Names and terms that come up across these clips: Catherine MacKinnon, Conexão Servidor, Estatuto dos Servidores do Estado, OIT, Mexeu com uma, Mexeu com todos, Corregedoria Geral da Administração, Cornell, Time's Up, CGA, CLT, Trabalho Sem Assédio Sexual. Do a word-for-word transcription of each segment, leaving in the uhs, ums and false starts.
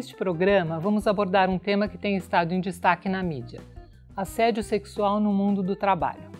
Neste programa, vamos abordar um tema que tem estado em destaque na mídia: assédio sexual no mundo do trabalho.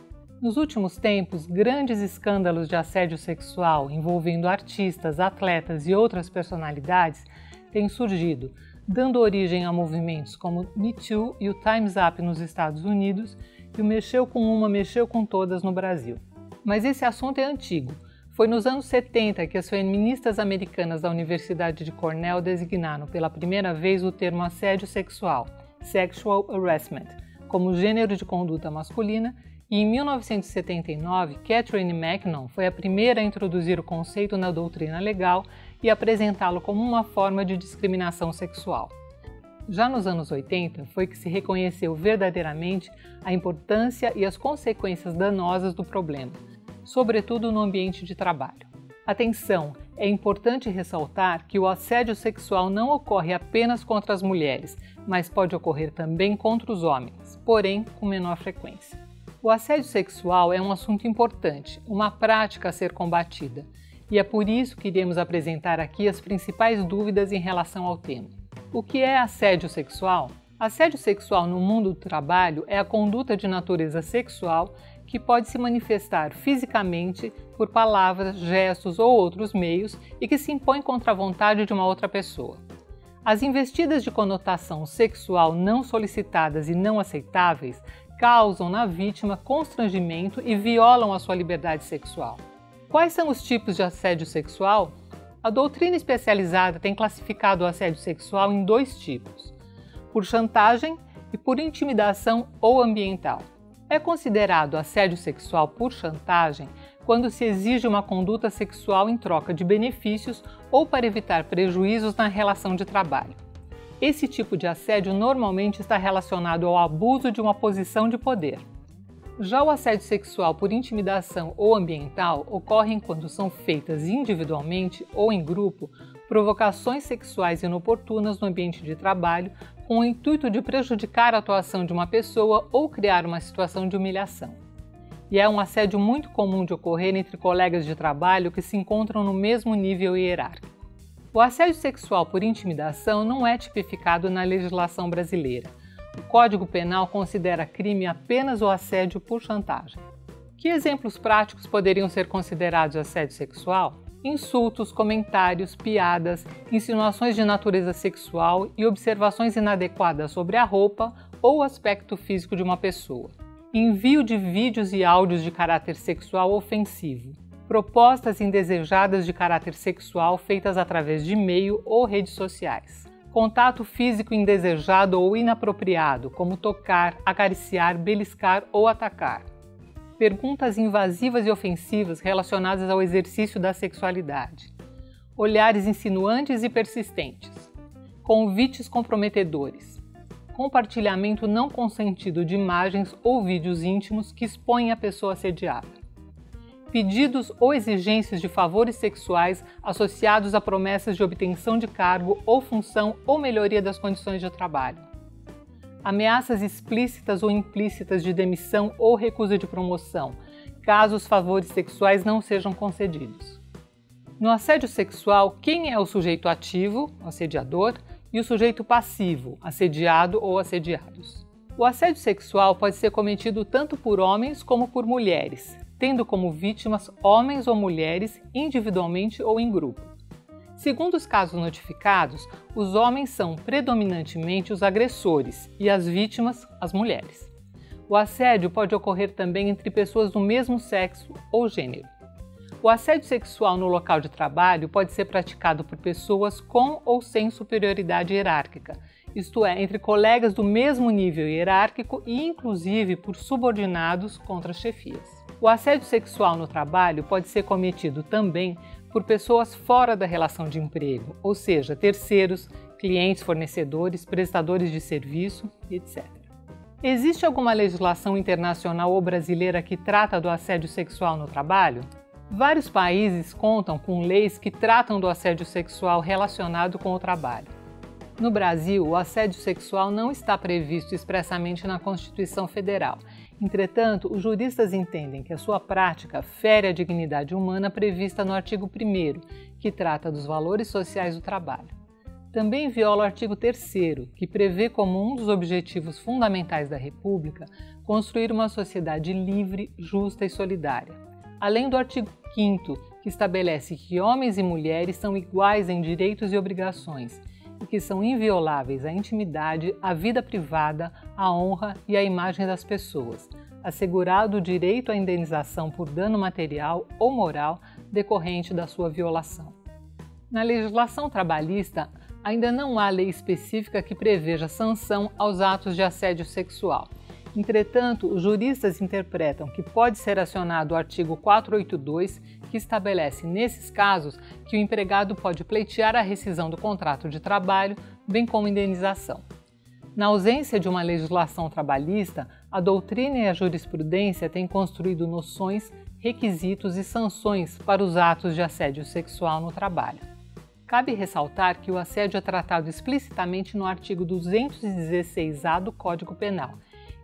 Nos últimos tempos, grandes escândalos de assédio sexual envolvendo artistas, atletas e outras personalidades têm surgido, dando origem a movimentos como Me Too e o Time's Up nos Estados Unidos e o Mexeu com uma, Mexeu com todas no Brasil. Mas esse assunto é antigo. Foi nos anos setenta que as feministas americanas da Universidade de Cornell designaram pela primeira vez o termo assédio sexual, sexual harassment, como gênero de conduta masculina, e em mil novecentos e setenta e nove, Catherine MacKinnon foi a primeira a introduzir o conceito na doutrina legal e apresentá-lo como uma forma de discriminação sexual. Já nos anos oitenta foi que se reconheceu verdadeiramente a importância e as consequências danosas do problema, sobretudo no ambiente de trabalho. Atenção! É importante ressaltar que o assédio sexual não ocorre apenas contra as mulheres, mas pode ocorrer também contra os homens, porém com menor frequência. O assédio sexual é um assunto importante, uma prática a ser combatida, e é por isso que iremos apresentar aqui as principais dúvidas em relação ao tema. O que é assédio sexual? Assédio sexual no mundo do trabalho é a conduta de natureza sexual que pode se manifestar fisicamente por palavras, gestos ou outros meios e que se impõe contra a vontade de uma outra pessoa. As investidas de conotação sexual não solicitadas e não aceitáveis causam na vítima constrangimento e violam a sua liberdade sexual. Quais são os tipos de assédio sexual? A doutrina especializada tem classificado o assédio sexual em dois tipos: por chantagem e por intimidação ou ambiental. É considerado assédio sexual por chantagem quando se exige uma conduta sexual em troca de benefícios ou para evitar prejuízos na relação de trabalho. Esse tipo de assédio normalmente está relacionado ao abuso de uma posição de poder. Já o assédio sexual por intimidação ou ambiental ocorre quando são feitas individualmente ou em grupo provocações sexuais inoportunas no ambiente de trabalho com o intuito de prejudicar a atuação de uma pessoa ou criar uma situação de humilhação. E é um assédio muito comum de ocorrer entre colegas de trabalho que se encontram no mesmo nível hierárquico. O assédio sexual por intimidação não é tipificado na legislação brasileira. O Código Penal considera crime apenas o assédio por chantagem. Que exemplos práticos poderiam ser considerados assédio sexual? Insultos, comentários, piadas, insinuações de natureza sexual e observações inadequadas sobre a roupa ou aspecto físico de uma pessoa. Envio de vídeos e áudios de caráter sexual ofensivo. Propostas indesejadas de caráter sexual feitas através de e-mail ou redes sociais. Contato físico indesejado ou inapropriado, como tocar, acariciar, beliscar ou atacar. Perguntas invasivas e ofensivas relacionadas ao exercício da sexualidade. Olhares insinuantes e persistentes. Convites comprometedores. Compartilhamento não consentido de imagens ou vídeos íntimos que expõem a pessoa assediada. Pedidos ou exigências de favores sexuais associados a promessas de obtenção de cargo ou função ou melhoria das condições de trabalho. Ameaças explícitas ou implícitas de demissão ou recusa de promoção, caso os favores sexuais não sejam concedidos. No assédio sexual, quem é o sujeito ativo, o assediador, e o sujeito passivo, assediado ou assediados? O assédio sexual pode ser cometido tanto por homens como por mulheres, tendo como vítimas homens ou mulheres, individualmente ou em grupo. Segundo os casos notificados, os homens são predominantemente os agressores e as vítimas, as mulheres. O assédio pode ocorrer também entre pessoas do mesmo sexo ou gênero. O assédio sexual no local de trabalho pode ser praticado por pessoas com ou sem superioridade hierárquica, isto é, entre colegas do mesmo nível hierárquico e, inclusive, por subordinados contra chefias. O assédio sexual no trabalho pode ser cometido também por pessoas fora da relação de emprego, ou seja, terceiros, clientes, fornecedores, prestadores de serviço, etcétera. Existe alguma legislação internacional ou brasileira que trata do assédio sexual no trabalho? Vários países contam com leis que tratam do assédio sexual relacionado com o trabalho. No Brasil, o assédio sexual não está previsto expressamente na Constituição Federal. Entretanto, os juristas entendem que a sua prática fere a dignidade humana prevista no artigo primeiro, que trata dos valores sociais do trabalho. também viola o artigo terceiro, que prevê como um dos objetivos fundamentais da República construir uma sociedade livre, justa e solidária. Além do artigo quinto, que estabelece que homens e mulheres são iguais em direitos e obrigações, e que são invioláveis a intimidade, a vida privada, a honra e a imagem das pessoas, assegurado o direito à indenização por dano material ou moral decorrente da sua violação. Na legislação trabalhista, ainda não há lei específica que preveja sanção aos atos de assédio sexual. Entretanto, os juristas interpretam que pode ser acionado o artigo quatrocentos e oitenta e dois, que estabelece, nesses casos, que o empregado pode pleitear a rescisão do contrato de trabalho, bem como indenização. Na ausência de uma legislação trabalhista, a doutrina e a jurisprudência têm construído noções, requisitos e sanções para os atos de assédio sexual no trabalho. Cabe ressaltar que o assédio é tratado explicitamente no artigo duzentos e dezesseis A do Código Penal,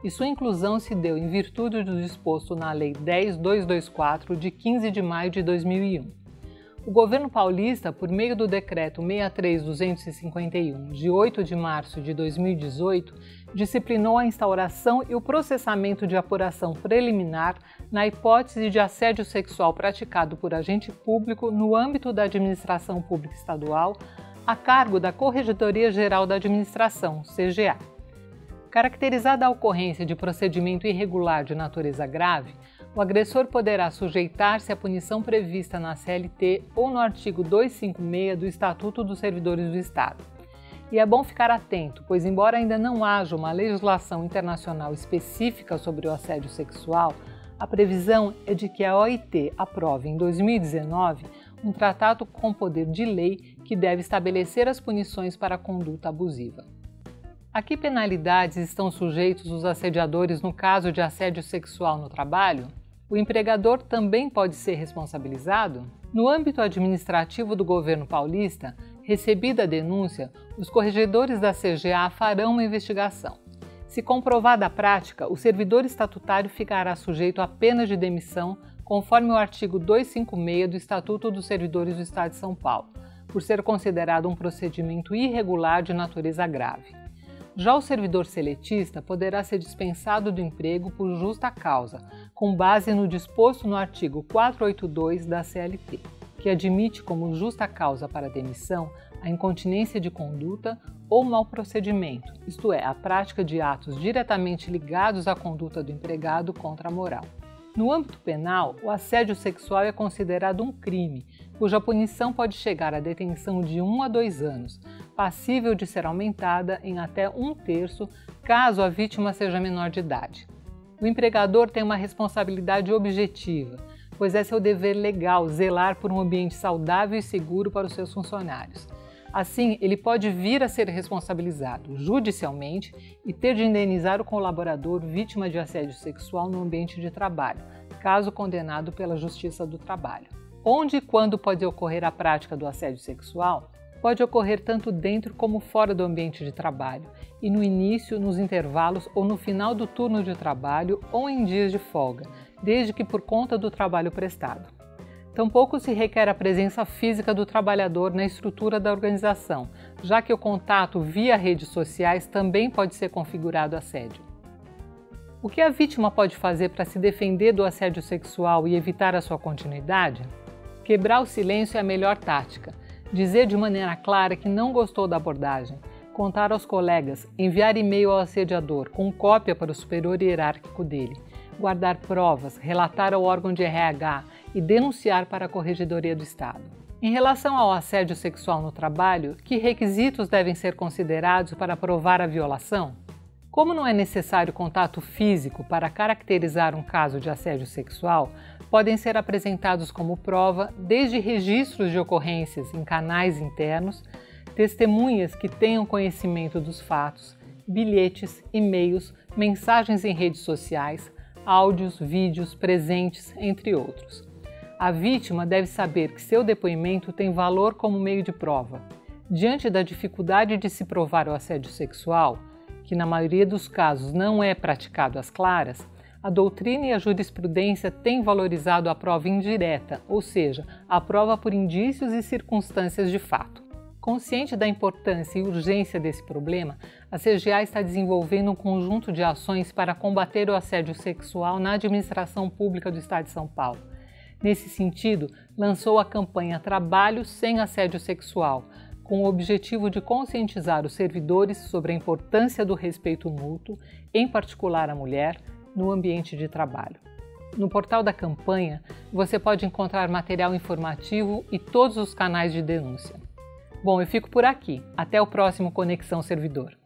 e sua inclusão se deu em virtude do disposto na Lei dez mil duzentos e vinte e quatro, de quinze de maio de dois mil e um. O governo paulista, por meio do Decreto sessenta e três mil duzentos e cinquenta e um, de oito de março de dois mil e dezoito, disciplinou a instauração e o processamento de apuração preliminar na hipótese de assédio sexual praticado por agente público no âmbito da administração pública estadual, a cargo da Corregedoria Geral da Administração, C G A. Caracterizada a ocorrência de procedimento irregular de natureza grave, o agressor poderá sujeitar-se à punição prevista na C L T ou no artigo duzentos e cinquenta e seis do Estatuto dos Servidores do Estado. E é bom ficar atento, pois embora ainda não haja uma legislação internacional específica sobre o assédio sexual, a previsão é de que a O I T aprove em dois mil e dezenove um tratado com poder de lei que deve estabelecer as punições para a conduta abusiva. A que penalidades estão sujeitos os assediadores no caso de assédio sexual no trabalho? O empregador também pode ser responsabilizado? No âmbito administrativo do governo paulista, recebida a denúncia, os corregedores da C G A farão uma investigação. Se comprovada a prática, o servidor estatutário ficará sujeito a pena de demissão, conforme o artigo duzentos e cinquenta e seis do Estatuto dos Servidores do Estado de São Paulo, por ser considerado um procedimento irregular de natureza grave. Já o servidor celetista poderá ser dispensado do emprego por justa causa, com base no disposto no artigo quatrocentos e oitenta e dois da C L T, que admite como justa causa para a demissão a incontinência de conduta ou mau procedimento, isto é, a prática de atos diretamente ligados à conduta do empregado contra a moral. No âmbito penal, o assédio sexual é considerado um crime, cuja punição pode chegar à detenção de um a dois anos, passível de ser aumentada em até um terço caso a vítima seja menor de idade. O empregador tem uma responsabilidade objetiva, pois é seu dever legal zelar por um ambiente saudável e seguro para os seus funcionários. Assim, ele pode vir a ser responsabilizado judicialmente e ter de indenizar o colaborador vítima de assédio sexual no ambiente de trabalho, caso condenado pela Justiça do Trabalho. Onde e quando pode ocorrer a prática do assédio sexual? Pode ocorrer tanto dentro como fora do ambiente de trabalho, e no início, nos intervalos ou no final do turno de trabalho ou em dias de folga, desde que por conta do trabalho prestado. Tampouco se requer a presença física do trabalhador na estrutura da organização, já que o contato via redes sociais também pode ser configurado assédio. O que a vítima pode fazer para se defender do assédio sexual e evitar a sua continuidade? Quebrar o silêncio é a melhor tática. Dizer de maneira clara que não gostou da abordagem, contar aos colegas, enviar e-mail ao assediador com cópia para o superior hierárquico dele, guardar provas, relatar ao órgão de R H e denunciar para a Corregedoria do Estado. Em relação ao assédio sexual no trabalho, que requisitos devem ser considerados para provar a violação? Como não é necessário contato físico para caracterizar um caso de assédio sexual, podem ser apresentados como prova desde registros de ocorrências em canais internos, testemunhas que tenham conhecimento dos fatos, bilhetes, e-mails, mensagens em redes sociais, áudios, vídeos, presentes, entre outros. A vítima deve saber que seu depoimento tem valor como meio de prova. Diante da dificuldade de se provar o assédio sexual, que na maioria dos casos não é praticado às claras, a doutrina e a jurisprudência têm valorizado a prova indireta, ou seja, a prova por indícios e circunstâncias de fato. Consciente da importância e urgência desse problema, a C G A está desenvolvendo um conjunto de ações para combater o assédio sexual na administração pública do Estado de São Paulo. Nesse sentido, lançou a campanha Trabalho Sem Assédio Sexual, com o objetivo de conscientizar os servidores sobre a importância do respeito mútuo, em particular à mulher, no ambiente de trabalho. No portal da campanha, você pode encontrar material informativo e todos os canais de denúncia. Bom, eu fico por aqui. Até o próximo Conexão Servidor.